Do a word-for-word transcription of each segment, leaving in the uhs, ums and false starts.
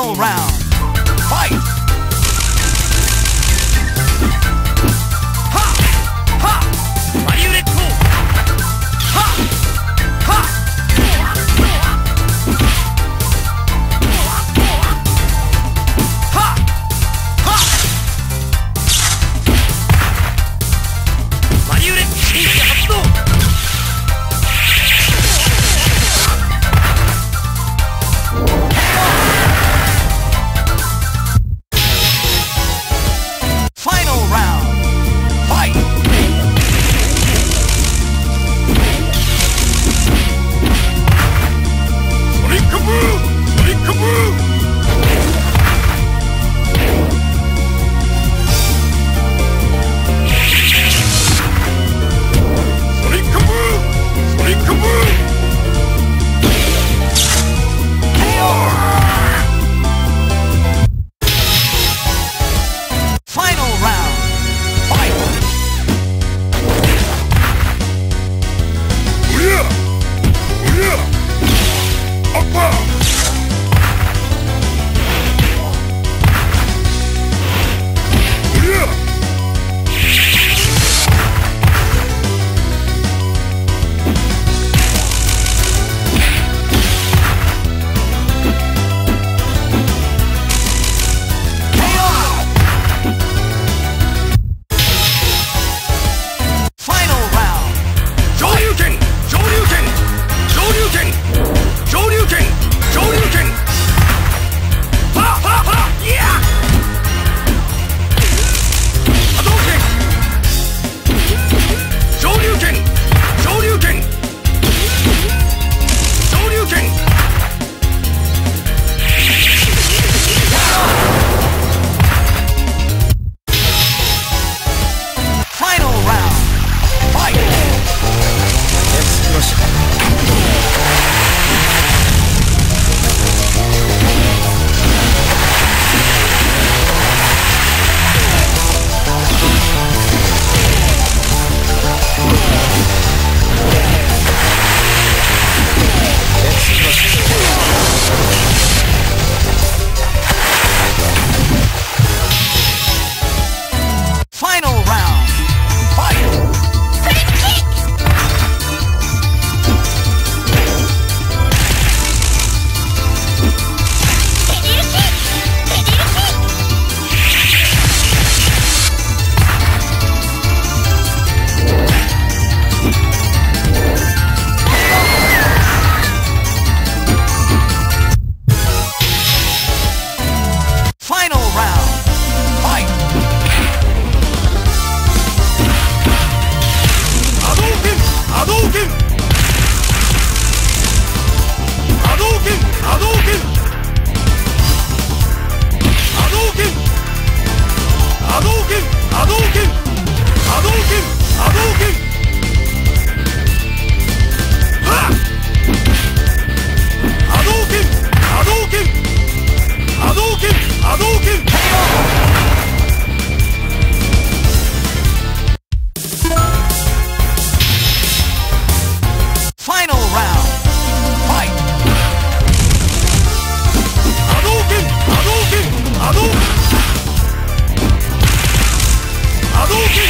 final round. Fight! Ado King!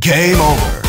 Game over.